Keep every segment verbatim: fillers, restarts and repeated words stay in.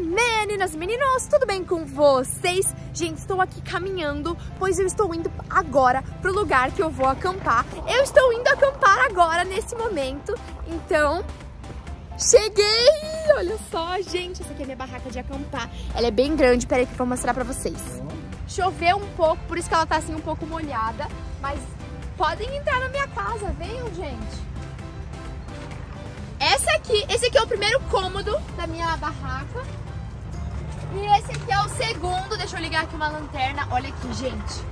meninas e meninos, tudo bem com vocês? Gente, estou aqui caminhando, pois eu estou indo agora pro lugar que eu vou acampar. Eu estou indo acampar agora, nesse momento, então... Cheguei! Olha só, gente, essa aqui é minha barraca de acampar. Ela é bem grande, peraí que eu vou mostrar pra vocês. Choveu um pouco, por isso que ela tá assim um pouco molhada, mas podem entrar na minha casa, venham, gente. Essa aqui, esse aqui é o primeiro cômodo da minha barraca. E esse aqui é o segundo, deixa eu ligar aqui uma lanterna, olha aqui, gente.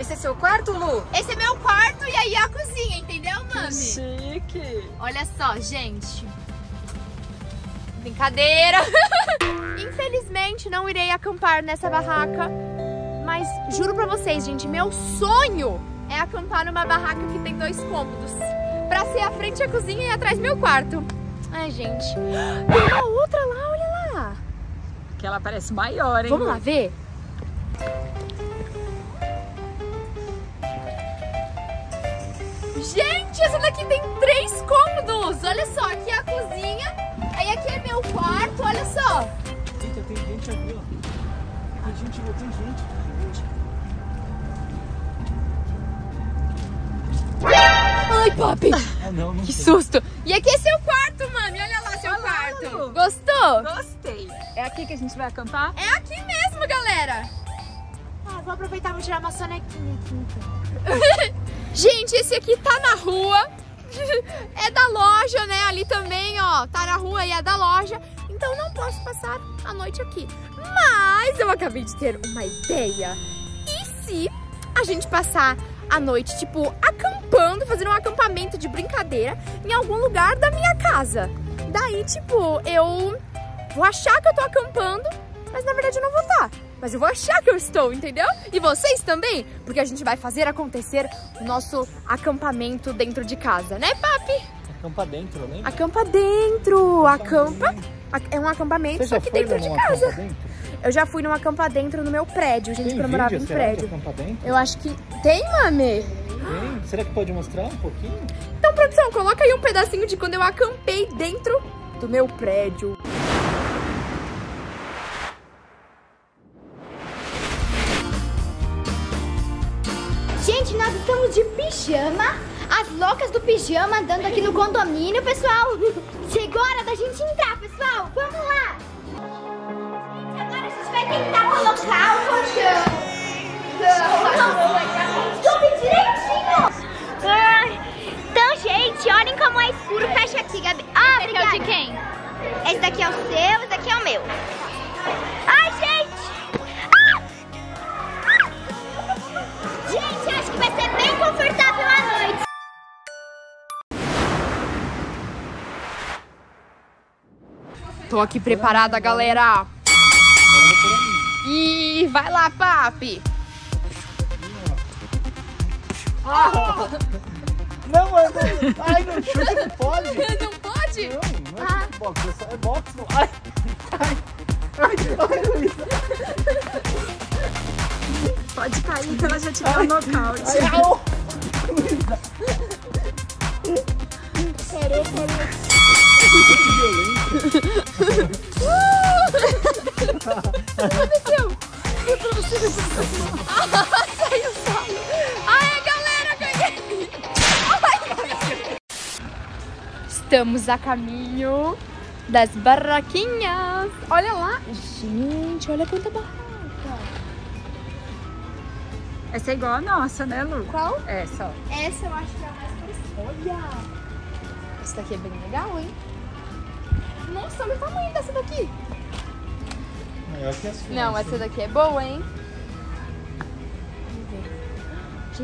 Esse é seu quarto, Lu? Esse é meu quarto e aí é a cozinha, entendeu, mami? Que chique! Olha só, gente. Brincadeira! Infelizmente não irei acampar nessa barraca, mas juro pra vocês, gente, meu sonho é acampar numa barraca que tem dois cômodos. Pra ser à frente a cozinha e atrás meu quarto. Ai, gente. Tem uma outra lá, olha lá. Que ela parece maior, hein? Vamos lá ver? Gente, essa daqui tem três cômodos. Olha só, aqui é a cozinha. Aí aqui é meu quarto, olha só. Eita, tem gente ali, ó. Tem gente, tem gente, tem gente. Ai, papi. Ah, não, não que sei. Susto. E aqui é seu quarto, mami. Olha lá seu olá, quarto. Lu. Gostou? Gostei. É aqui que a gente vai acampar? É aqui mesmo, galera. Ah, vou aproveitar e vou tirar uma sonequinha aqui, então. Gente, esse aqui tá na rua. É da loja, né? Ali também, ó. Tá na rua e é da loja. Então não posso passar a noite aqui. Mas eu acabei de ter uma ideia. E se a gente passar a noite, tipo, acampando, fazendo um acampamento de brincadeira em algum lugar da minha casa? Daí, tipo, eu vou achar que eu tô acampando, mas na verdade eu não vou estar. Mas eu vou achar que eu estou, entendeu? E vocês também, porque a gente vai fazer acontecer o nosso acampamento dentro de casa, né, papi? Acampa dentro, né? Acampa dentro, acampa, acampa é um acampamento só que dentro de casa. Dentro? Eu já fui num acampa dentro no meu prédio, gente, quando eu morava no prédio. Eu acho que tem, mami. Tem? Será que pode mostrar um pouquinho? Então, produção, coloca aí um pedacinho de quando eu acampei dentro do meu prédio. Gente, nós estamos de pijama, as loucas do pijama andando aqui no condomínio, pessoal. Chegou a hora da gente entrar, pessoal. Vamos lá. Gente, agora a gente vai tentar colocar o colchão. Tudo direitinho. Ai, então, gente, olhem como é escuro. Fecha aqui, Gabi. Ah, esse daqui é o de quem? Esse daqui é o seu, esse daqui é o meu. Ai, gente. Vai ser bem confortável à noite. Tô aqui preparada, galera. E vai lá, papi. Ah. Não, mas... Ai, não chuta, não pode. Não pode? Não, não é ah. boxe, é, só, é boxe. Não. Ai, ai, ai, ai, Luísa. Pode cair que ela já te dá um nocaute. Tchau! Parou, parou. O que aconteceu? Ah, saiu solo. Ai, galera, ganhei! Ai. Estamos a caminho das barraquinhas. Olha lá. Gente, olha quanta barraca. Essa é igual a nossa, né, Lu? Qual? Essa, ó. Essa eu acho que é a mais parecida. Olha! Essa daqui é bem legal, hein? Nossa, olha o tamanho dessa daqui. Maior que a sua. Não, essa daqui é boa, hein? Vamos ver.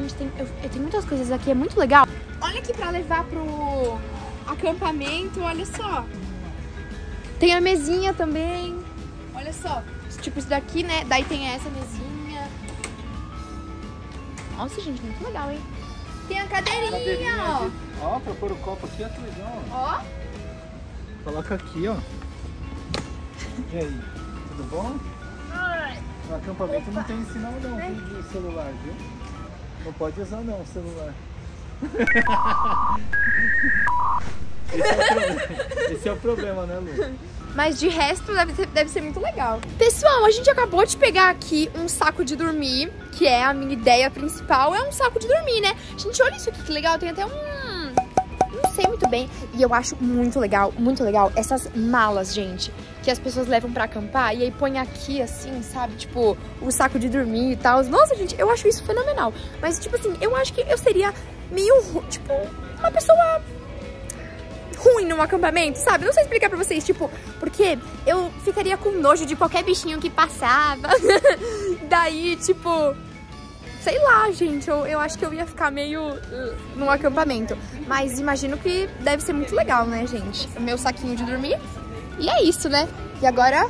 Gente, tem, eu, eu tenho muitas coisas aqui, é muito legal. Olha aqui pra levar pro acampamento, olha só. Tem a mesinha também. Olha só. Tipo isso daqui, né? Daí tem essa mesinha. Nossa, gente, muito legal, hein? Tem a cadeirinha, cadeirinha ó. Ó, ó, pra pôr o copo aqui, é legal, ó. Ó. Coloca aqui, ó. E aí, tudo bom? Ai. No acampamento Opa. Não tem sinal não é. de celular, viu? Não pode usar não o celular. Esse é o problema, né, Lu? Mas de resto deve ser, deve ser muito legal. Pessoal, a gente acabou de pegar aqui um saco de dormir, que é a minha ideia principal, é um saco de dormir, né? Gente, olha isso aqui, que legal, tem até um... não sei muito bem. E eu acho muito legal, muito legal essas malas, gente, que as pessoas levam pra acampar e aí põe aqui, assim, sabe? Tipo, o saco de dormir e tal. Nossa, gente, eu acho isso fenomenal. Mas, tipo assim, eu acho que eu seria meio, tipo, uma pessoa... ruim num acampamento, sabe? Não sei explicar pra vocês, tipo, porque eu ficaria com nojo de qualquer bichinho que passava. Daí, tipo, sei lá, gente, eu, eu acho que eu ia ficar meio uh, num acampamento. Mas imagino que deve ser muito legal, né, gente? O meu saquinho de dormir. E é isso, né? E agora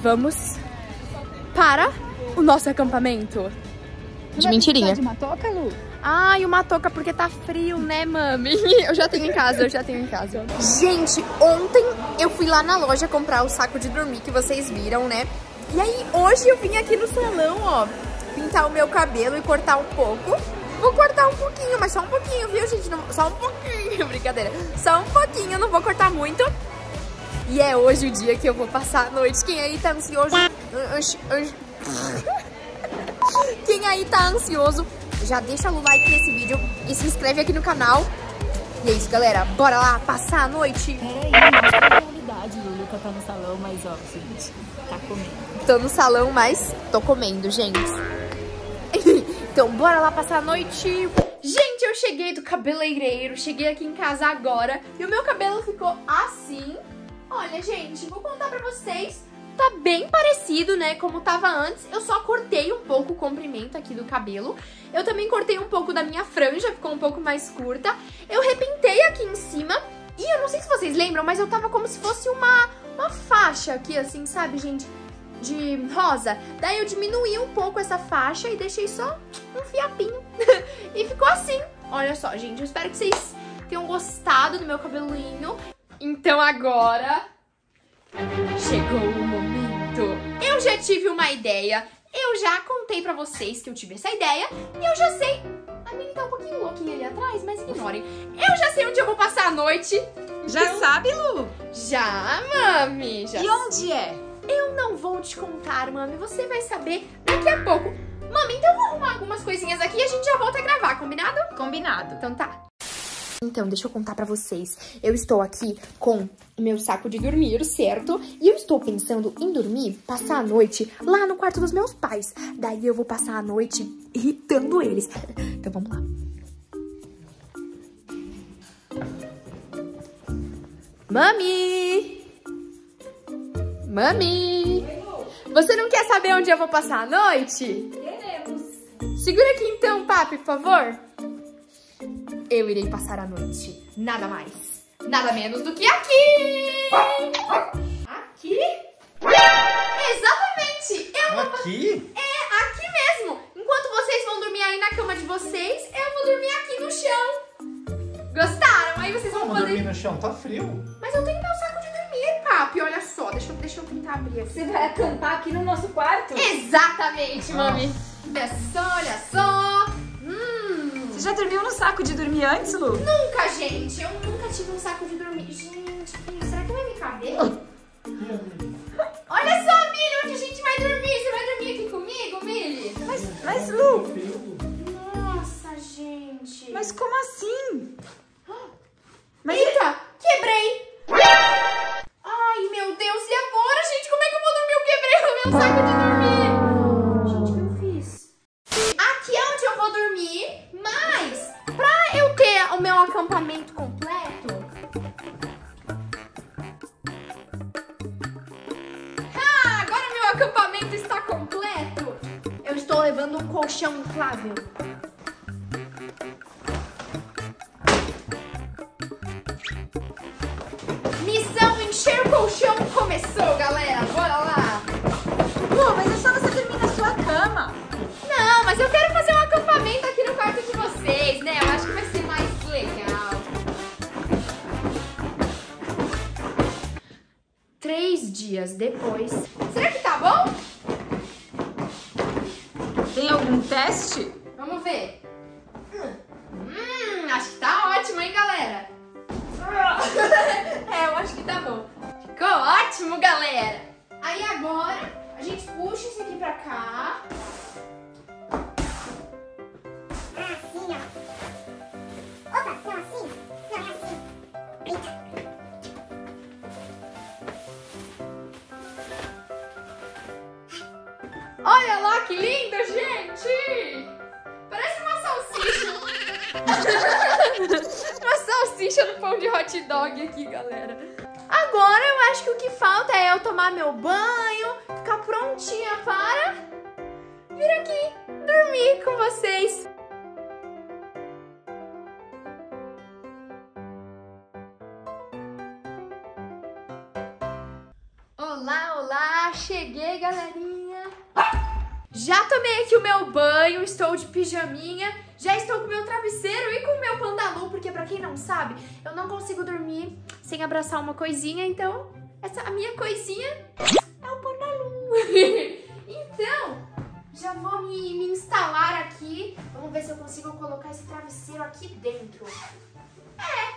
vamos para o nosso acampamento. De mentirinha. De uma toca, Lu? Ai, uma touca porque tá frio, né, mami? Eu já tenho em casa, eu já tenho em casa. Gente, ontem eu fui lá na loja comprar o saco de dormir que vocês viram, né? E aí, hoje eu vim aqui no salão, ó, pintar o meu cabelo e cortar um pouco. Vou cortar um pouquinho, mas só um pouquinho, viu, gente? Não, só um pouquinho, brincadeira. Só um pouquinho, não vou cortar muito. E é hoje o dia que eu vou passar a noite. Quem aí tá ansioso... Quem aí tá ansioso... já deixa o like nesse vídeo e se inscreve aqui no canal. E é isso, galera. Bora lá passar a noite. Peraí, mostra a realidade. O Luca tá no salão, mas ó, seguinte, tá comendo. Tô no salão, mas tô comendo, gente. Então, bora lá passar a noite. Gente, eu cheguei do cabeleireiro. Cheguei aqui em casa agora. E o meu cabelo ficou assim. Olha, gente, vou contar pra vocês. Tá bem parecido, né, como tava antes. Eu só cortei um pouco o comprimento aqui do cabelo. Eu também cortei um pouco da minha franja, ficou um pouco mais curta. Eu repintei aqui em cima. E eu não sei se vocês lembram, mas eu tava como se fosse uma, uma faixa aqui, assim, sabe, gente? De rosa. Daí eu diminuí um pouco essa faixa e deixei só um fiapinho. E ficou assim. Olha só, gente, eu espero que vocês tenham gostado do meu cabelinho. Então agora... chegou o momento. Eu já tive uma ideia. Eu já contei pra vocês que eu tive essa ideia. E eu já sei. A minha tá um pouquinho louquinha ali atrás, mas ignorem. Eu já sei onde eu vou passar a noite. Já então... sabe, Lu? Já, mami. Já... e onde é? Eu não vou te contar, mami. Você vai saber daqui a pouco. Mami, então eu vou arrumar algumas coisinhas aqui e a gente já volta a gravar, combinado? Combinado. Então tá. Então, deixa eu contar pra vocês. Eu estou aqui com o meu saco de dormir, certo? E eu estou pensando em dormir, passar a noite lá no quarto dos meus pais. Daí eu vou passar a noite irritando eles. Então, vamos lá. Mami! Mami! Você não quer saber onde eu vou passar a noite? Queremos. Segura aqui então, papi, por favor. Eu irei passar a noite, nada mais, nada menos do que aqui! Aqui? Exatamente! Eu aqui? Vou... é, aqui mesmo! Enquanto vocês vão dormir aí na cama de vocês, eu vou dormir aqui no chão! Gostaram? Aí vocês vão poder... dormir no chão, tá frio! Mas eu tenho meu saco de dormir, papi, olha só, deixa eu, deixa eu tentar abrir aqui. Você vai acampar aqui no nosso quarto? Exatamente, mami! Olha só, olha só! Você já dormiu no saco de dormir antes, Lu? Nunca, gente! Eu nunca tive um saco de dormir. Gente, será que vai me caber? Olha só, Mili, onde a gente vai dormir! Você vai dormir aqui comigo, Mili? Mas, mas, Lu... nossa, gente... mas como assim? Mas... eita! Quebrei! Ai, meu Deus! E agora, gente? Como é que eu vou dormir? Eu quebrei o meu saco de dormir! Acampamento completo. Ah, agora meu acampamento está completo. Eu estou levando um colchão inflável. Missão encher o colchão começou, galera. Bora lá. Pô, mas é só você dormir na sua cama. Não, mas eu quero fazer um acampamento aqui no quarto de vocês, né? Eu acho que vai ser mais legal. Três dias depois. Será que tá bom? Tem algum teste? Vamos ver. Hum, acho que tá ótimo, hein, galera? É, eu acho que tá bom. Ficou Ficou ótimo, galera! Aí agora a gente puxa isso aqui pra cá. É assim, ó. Opa, não assim. Não, é assim. Eita. Olha lá que lindo, gente! Parece uma salsicha. Uma salsicha no pão de hot dog aqui, galera. Agora eu acho que o que falta é eu tomar meu banho, ficar prontinha para vir aqui dormir com vocês. Olá, olá! Cheguei, galerinha! Já tomei aqui o meu banho, estou de pijaminha, já estou com o meu travesseiro e com o meu pandalu, porque pra quem não sabe, eu não consigo dormir sem abraçar uma coisinha, então essa a minha coisinha é o pandalu. Então, já vou me, me instalar aqui, vamos ver se eu consigo colocar esse travesseiro aqui dentro. É,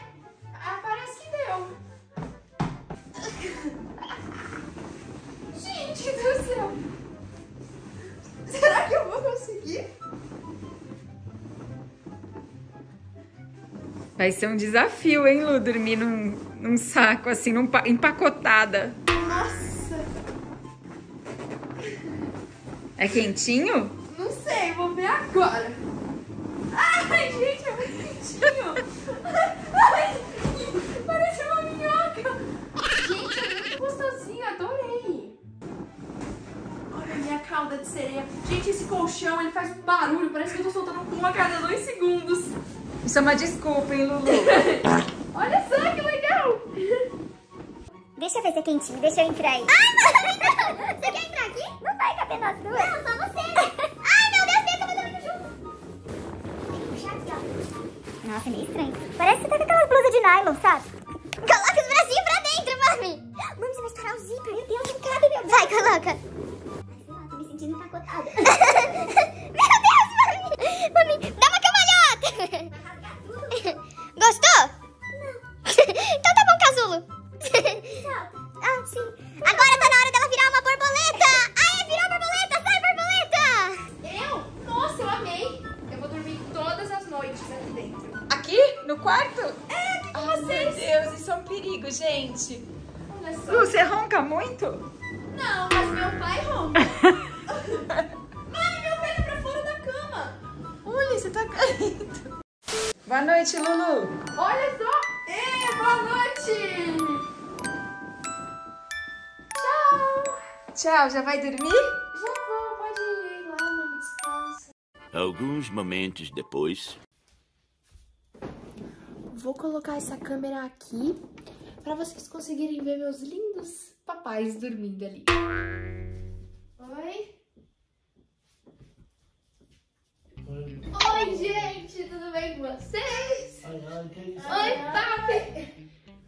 parece que deu. Gente do céu! Será que eu vou conseguir? Vai ser um desafio, hein, Lu? Dormir num, num saco, assim, num, empacotada. Nossa! É quentinho? Não sei, vou ver agora. Ai, gente, é muito quentinho! Ai, parece uma minhoca! Gente, é muito gostosinho, adorei! Olha a minha cauda de sereia. Gente, esse colchão, ele faz um barulho, parece que eu tô soltando um a cada dois segundos. Isso é uma desculpa, hein, Lulu? Olha só, que legal! Deixa eu ver se é quentinho, deixa eu entrar aí. Ai, não, não! Você quer entrar aqui? Não vai caber nós duas. Não, só você. Ai, meu Deus, eu tô dormindo junto. Tem que puxar aqui, ó. Nossa, é meio estranho. Parece que você tá com aquelas blusas de nylon, sabe? Coloca os bracinhos pra dentro, mami. Mami, você vai estourar o zíper. Meu Deus, não cabe, meu Deus. Vai, coloca. Ai, sei lá, tô me sentindo empacotada. Meu Deus, mami. Mami, dá uma cambalhota. Vai rasgar tudo. Gostou? Não. Então tá bom, casulo. Não. Ah, sim. Agora tá na hora dela virar uma borboleta. Aê, virou borboleta. Sai, borboleta. Eu? Nossa, eu amei. Eu vou dormir todas as noites aqui dentro. Aqui? No quarto? É. Oh, meu Deus, isso é um perigo, gente. Olha só. Lu, você ronca muito? Não, mas meu pai ronca. Mãe, meu pai tá pra fora da cama. Olha, você tá caindo. Boa noite, Lulu. Olha só. Ei, boa noite. Tchau. Tchau, já vai dormir? Já vou, pode ir lá, não me descansa. Alguns momentos depois... Vou colocar essa câmera aqui para vocês conseguirem ver meus lindos papais dormindo ali. Oi? Oi, Oi gente, tudo bem com vocês? Oi, oi, oi papai!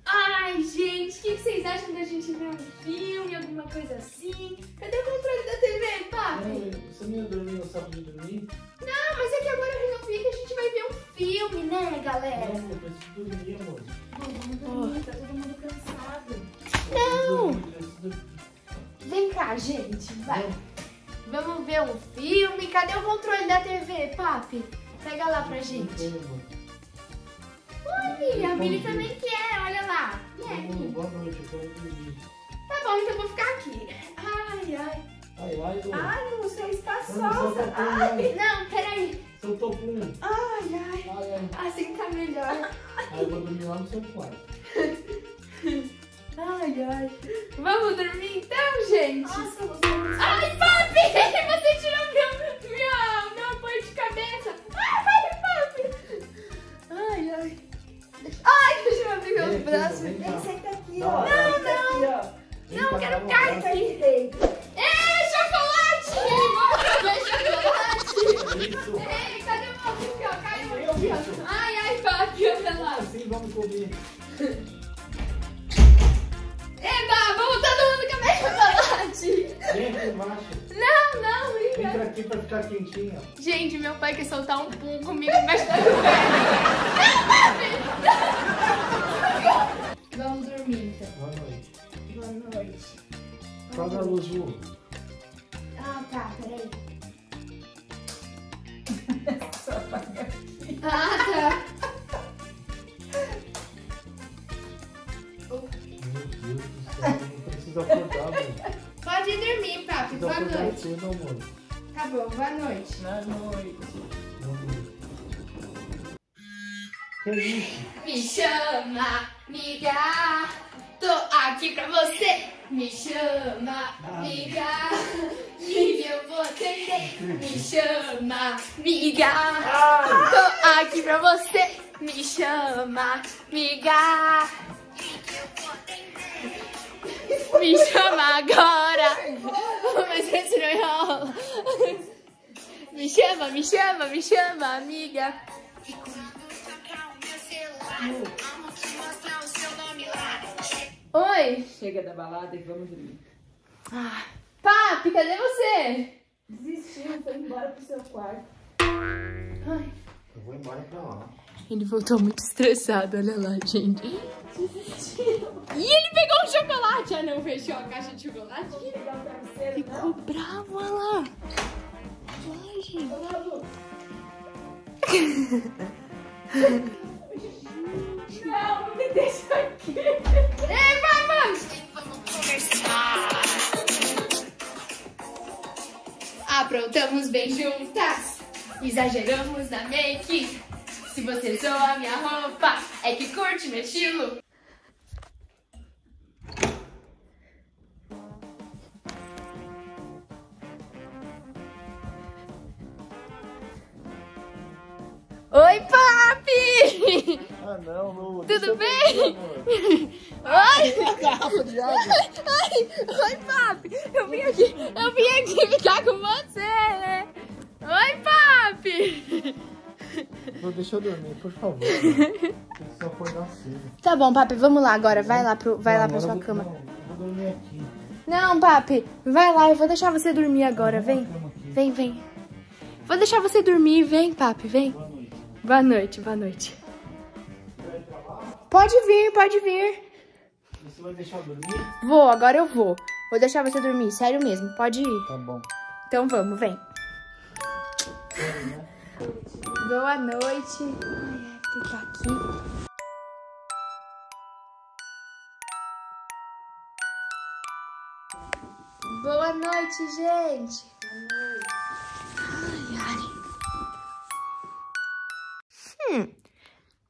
Ai, gente, o que vocês acham da gente ver um filme, alguma coisa assim? Cadê o controle da tê vê, papai? Ei, você não ia dormir no sábado de dormir? Não, mas é que agora eu resolvi que a gente vai ver um filme, né, galera? Não, depois de dormir, amor. Não, tá todo mundo cansado. Não! Vem cá, gente, vai. Não. Vamos ver um filme. Cadê o controle da tê vê, papi? Pega lá pra gente. Oi, Mili, a Mili também quer, olha lá. E é, Mili? Tá bom, então eu vou ficar aqui. Ai, ai. Ai, ai, Lu. Ai, Lu, você é espaçosa. Ai, não, peraí. Seu topinho. Ai, ai, ai, ai. Assim tá melhor. Aí eu vou dormir lá no seu quarto. Ai, ai. Vamos dormir então, gente? Nossa, você... Ai, papi, você tirou meu, meu, meu apoio de cabeça. Ai, vai, papi. Ai, ai. Ai, deixa eu abrir meus braços. Vem, senta aqui. Não, não. Não, eu quero cair aqui dentro. Ei, chocolate! Vamos chocolate! Isso. Ei, cadê o meu aqui, ó? Caiu o meu aqui, ó. Ai, ai, papi, olha lá. Assim vamos comer. Eba, vamos todo mundo comer chocolate. Vem aqui embaixo. Não, não, liga. Entra aqui pra ficar quentinha. Gente, meu pai quer soltar um pum comigo embaixo da coberta. Não, papi! Vamos dormir, então. Boa noite. O que boa noite. Faz a luz, Lu. Ah, tá, peraí. Só apaga aqui. Ah, tá. Meu Deus do céu, não precisa acordar, mãe. Pode dormir, papi. Boa noite. Cedo, amor. Tá bom, boa noite. Boa noite. Me chama, amiga, tô aqui pra você. Me chama, amiga, que eu vou atender. Me chama, amiga, tô aqui pra você. Me chama, amiga, que eu vou atender. Me chama agora. Mas esse não enrola. Me chama, me chama, me chama, amiga. Oi! Chega da balada e vamos dormir. Ah, papi, cadê você? Desistiu, foi embora pro seu quarto. Ai. Eu vou embora pra lá. Ele voltou muito estressado, olha lá, gente. Desistiu. E ele pegou um chocolate. Ah, não, fechou a caixa de chocolate. Vou pegar o travesseiro, ficou não? Bravo, olha lá. Ai, gente. Olá, Lu. Não, me deixa aqui. Ei, vamos! Vamos conversar. Aprontamos bem juntas, exageramos na make. Se você zoa minha roupa, é que curte meu estilo. Oi, papi! Ah, não, Lu. Tudo bem? Oi! Oi, papi! Eu vim aqui, eu vim aqui ficar com você, né? Oi, papi! Lu, deixa eu dormir, por favor. Né? Só acordar cedo. Tá bom, papi, vamos lá agora. Vai lá, pro, vai não, lá pra sua vou, cama. Não, eu vou dormir aqui. Não, papi, vai lá, eu vou deixar você dormir agora. Vem, vem, vem. Vou deixar você dormir, vem, papi, vem. Boa noite, boa noite. Pode vir, pode vir. Você vai deixar eu dormir? Vou, agora eu vou. Vou deixar você dormir, sério mesmo, pode ir. Tá bom. Então vamos, vem. Boa noite. Ai, é, tem que estar aqui. Boa noite, gente. Boa noite.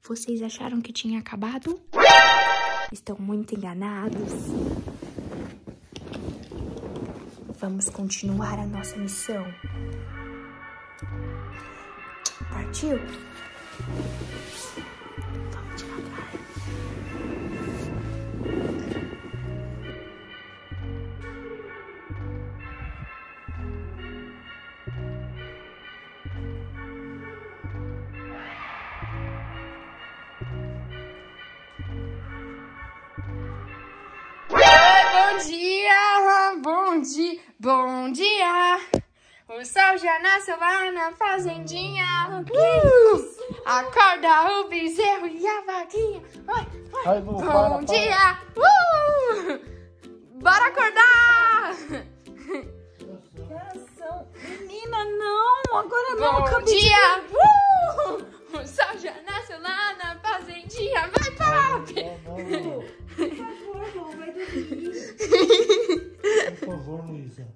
Vocês acharam que tinha acabado? Estão muito enganados. Vamos continuar a nossa missão. Partiu? Vamos devagar. Bom dia, o sol já nasceu lá na fazendinha. Uh, acorda o bezerro e a vaquinha. Oi, oi. Ai, bom, bom para, dia, para. Uh, bora acordar. Menina, não, agora não. Bom acabei dia, de... uh, o sol já nasceu lá na fazendinha. Vai, papi. Por favor, vai dormir. Por favor, Luísa.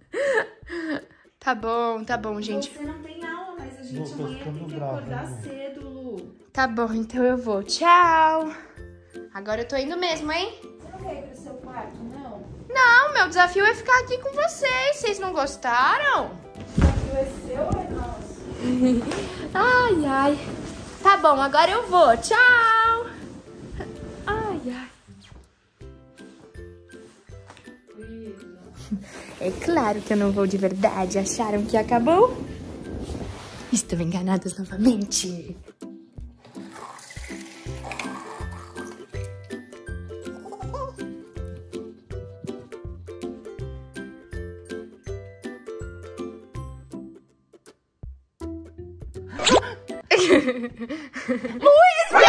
Tá bom, tá bom, gente. Você não tem aula, mas a gente amanhã tem que acordar cedo, Lu. Tá bom, então eu vou. Tchau. Agora eu tô indo mesmo, hein? Você não quer ir pro seu quarto, não? Não, meu desafio é ficar aqui com vocês. Vocês não gostaram? O desafio é seu ou é nosso? Ai, ai. Tá bom, agora eu vou. Tchau. Ai, ai. É claro que eu não vou de verdade. Acharam que acabou? Estão enganados novamente. Luísa!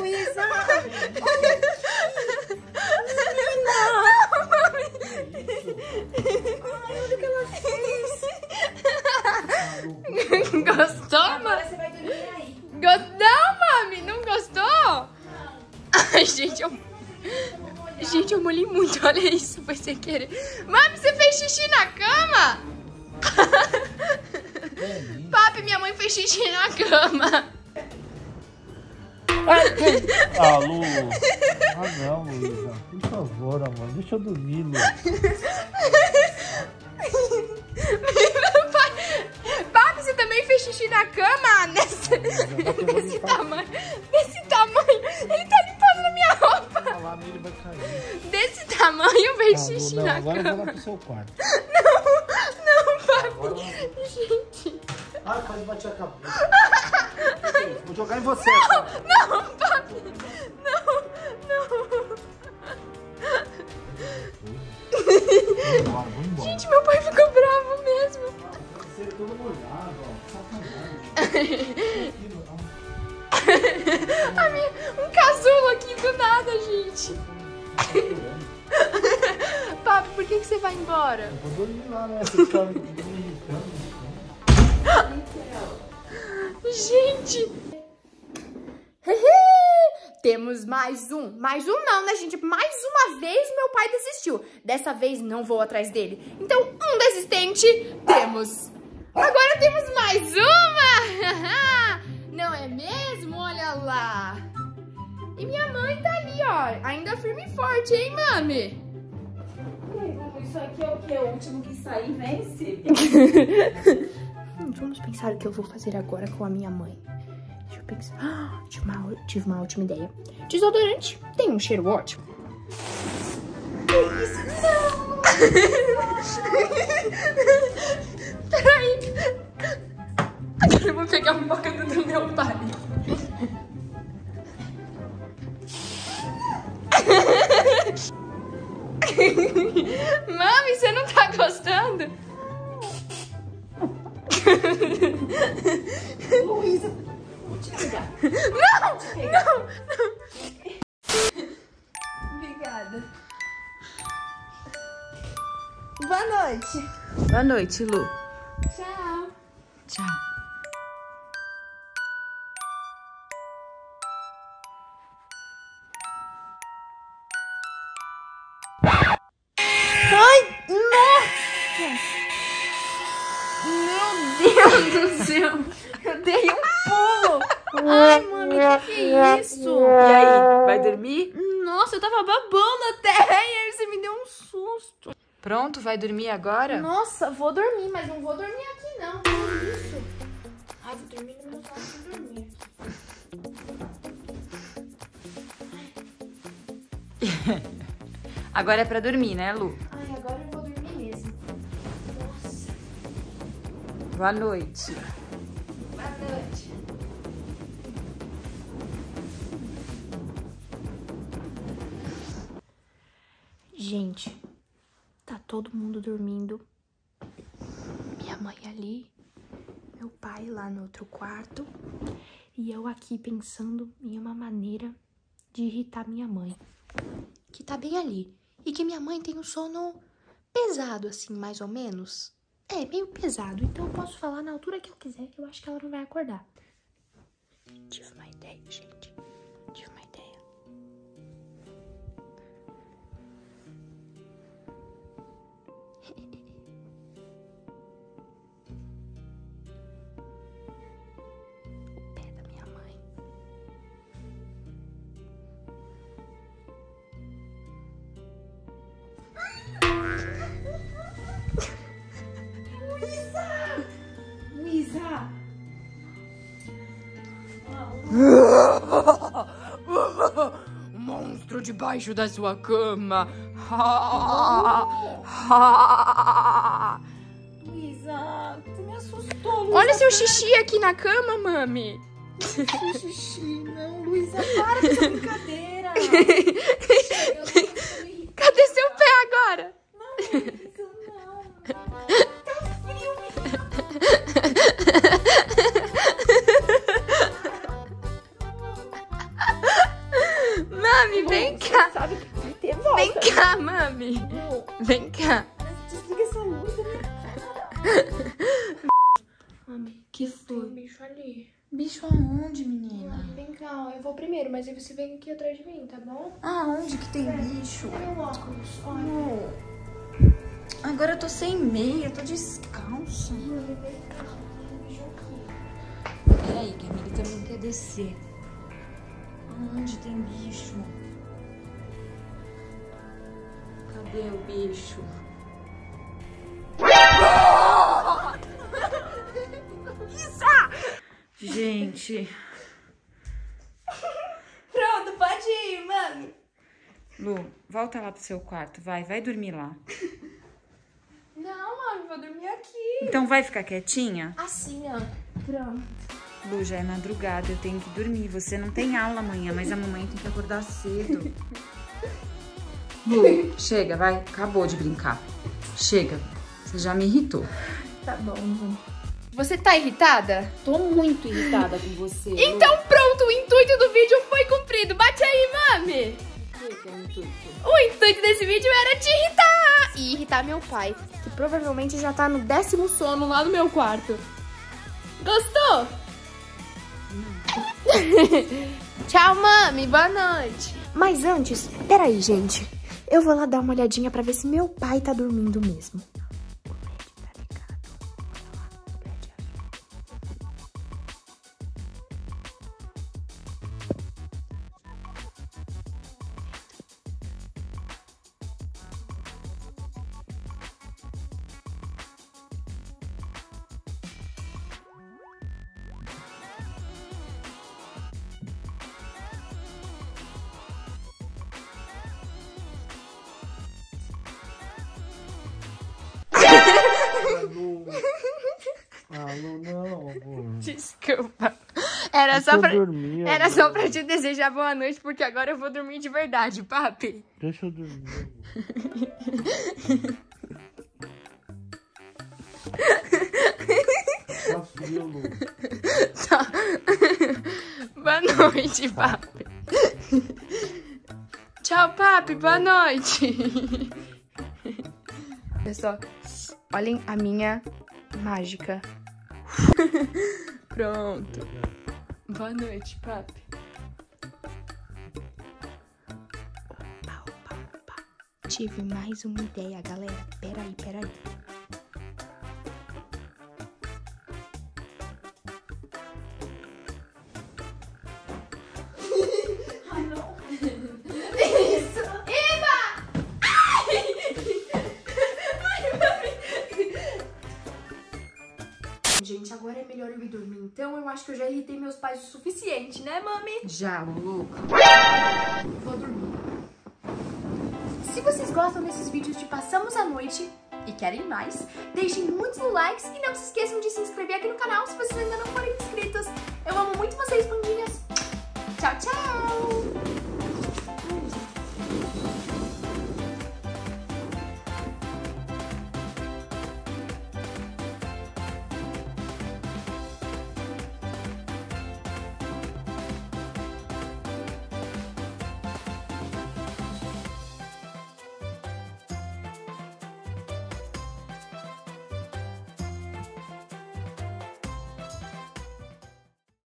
Luísa! Gente, eu molhei muito, olha isso, foi sem querer. Mami, você fez xixi na cama? Papi, minha mãe fez xixi na cama. Ah, Lu. Ah, não, Luísa. Por favor, amor, deixa eu dormir, Lu. Papi, você também fez xixi na cama? Nesse, desse tamanho. Desse tamanho. Ele tá limpando na minha roupa. Ah, lá, ele vai cair. Desse tamanho, fez tá, xixi não, na agora cama. Agora eu vou lá pro seu quarto. Não, não, papi. Gente. Ah, quase bati a cabeça. Vou jogar em você. Não, cara. Não, papi. Não, não. Vou embora. Gente, meu pai ficou bravo mesmo. Você é todo molhado, ó. Sacanagem. A minha, um casulo aqui do nada, gente. Papi, por que, que você vai embora? Eu vou dormir lá, né? Você tá me irritando. Gente! Temos mais um. Mais um não, né, gente? Mais uma vez meu pai desistiu. Dessa vez não vou atrás dele. Então, um desistente temos. Agora temos mais uma! Não é mesmo? Olha lá! E minha mãe tá ali, ó. Ainda firme e forte, hein, mami? Isso aqui é o que? O último que sair vence? Vamos pensar o que eu vou fazer agora com a minha mãe. Deixa eu pensar. Ah, tive, uma, tive uma ótima ideia. Desodorante tem um cheiro ótimo. Que isso? Não! Peraí. Agora eu vou pegar um bocado do meu pai. Mami, você não tá gostando? Luísa, vou te ligar. Não, não, não. Obrigada. Boa noite. Boa noite, Lu. Tchau. Tchau. Ai, nossa. Meu Deus do céu, eu dei um pulo. Ai, mami, que que é isso? E aí, vai dormir? Nossa, eu tava babando até, e aí você me deu um susto. Pronto, vai dormir agora? Nossa, vou dormir, mas não vou dormir aqui não, que isso? Ai, vou dormir no meu quarto, vou dormir. Agora é pra dormir, né, Lu? Ai, agora eu vou dormir mesmo. Boa noite. Boa noite. Gente, tá todo mundo dormindo. Minha mãe ali, meu pai lá no outro quarto e eu aqui pensando em uma maneira de irritar minha mãe, que tá bem ali e que minha mãe tem um sono pesado assim, mais ou menos. É, meio pesado, então eu posso falar na altura que eu quiser, que eu acho que ela não vai acordar. Tive uma ideia, gente. Tive uma ideia. O pé da minha mãe. O monstro debaixo da sua cama. Luísa, você me assustou, Luísa. Olha seu xixi aqui na cama, mami. Que xixi, não, Luísa, para com essa brincadeira. Cadê seu pé agora? Não, Luísa, não. Tá frio, menina. Mami, vem cá. Sabe que tem volta. Vem cá, mami. Vem cá. Desliga essa luz. Mami, que foi? Tem um bicho ali. Bicho, aonde, menina? Ah, vem cá, eu vou primeiro, mas aí você vem aqui atrás de mim, tá bom? Ah, onde que tem é, bicho? Tem um óculos, olha. Oh. Agora eu tô sem meia, eu tô descalça. Peraí, que a amiga também quer descer. Aonde tem bicho? Cadê o bicho? Gente. Pronto, pode ir, mami. Lu, volta lá pro seu quarto, vai. Vai dormir lá. Não, mami, vou dormir aqui. Então vai ficar quietinha? Assim, ó. Pronto. Lu, já é madrugada, eu tenho que dormir. Você não tem aula amanhã, mas a mamãe tem que acordar cedo. Lu, chega, vai. Acabou de brincar. Chega. Você já me irritou. Tá bom, gente. Você tá irritada? Tô muito irritada com você. Então pronto, o intuito do vídeo foi cumprido. Bate aí, mami. O que é o intuito? O intuito desse vídeo era te irritar. E irritar meu pai, que provavelmente já tá no décimo sono lá no meu quarto. Gostou? Tchau, mami. Boa noite. Mas antes, peraí, gente. Eu vou lá dar uma olhadinha pra ver se meu pai tá dormindo mesmo. Desculpa. Era só, pra... dormir, Era só pra te desejar boa noite, porque agora eu vou dormir de verdade, papi. Deixa eu dormir. Tá frio, Lu. Tá. Boa noite, papi. Tchau, papi. Boa noite. Pessoal, olhem a minha mágica. Pronto. Boa noite, papi. Opa, opa, opa. Tive mais uma ideia, galera. Peraí, peraí. Ai, não. Isso. Eba! Ai! Ai, mami. Gente, agora é melhor eu ir dormir. Então eu acho que eu já irritei meus pais o suficiente, né, mami? Já, louca. Vou dormir. Se vocês gostam desses vídeos de Passamos a Noite e querem mais, deixem muitos likes e não se esqueçam de se inscrever aqui no canal se vocês ainda não forem inscritos. Eu amo muito vocês, bundinhas. Tchau, tchau!